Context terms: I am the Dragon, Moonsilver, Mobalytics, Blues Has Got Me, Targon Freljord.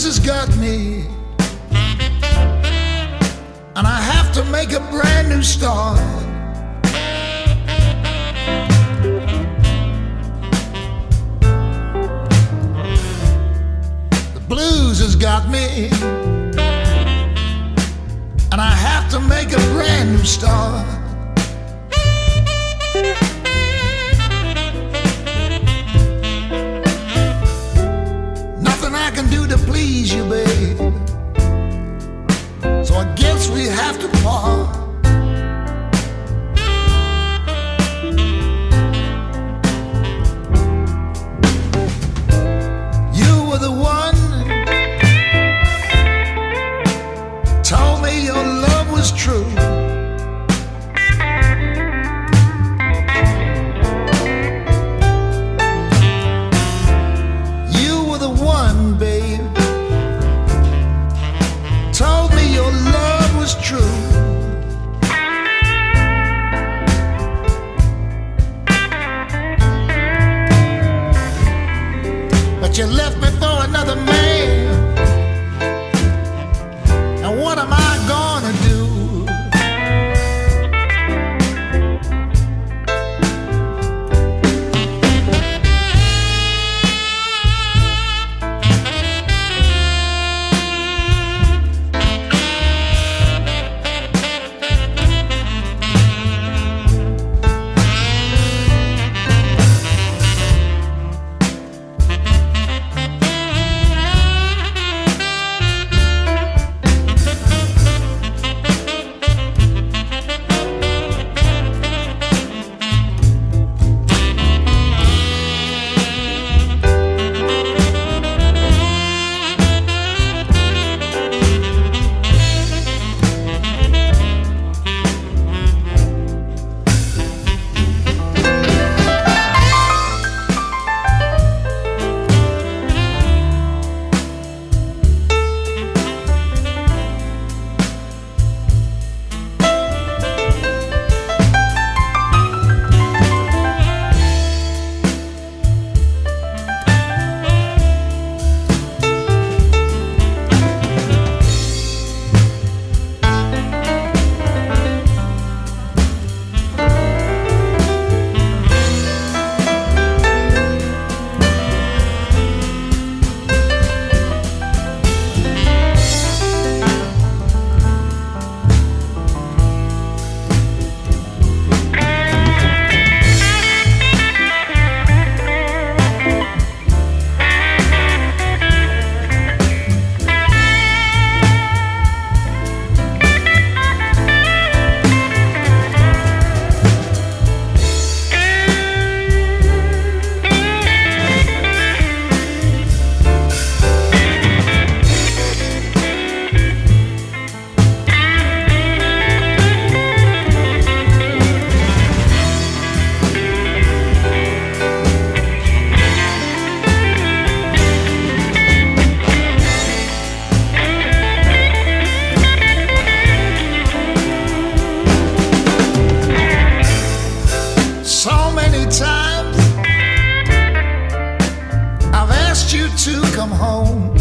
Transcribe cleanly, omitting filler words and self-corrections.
blues has got me, and I have to make a brand new start. The blues has got me, and I have to make a brand new start. Nothing I can do to please you, babe, so I guess we have to part. You were the one, told me your love was true. You left me for another man, and what am I gonna do? Times I've asked you to come home,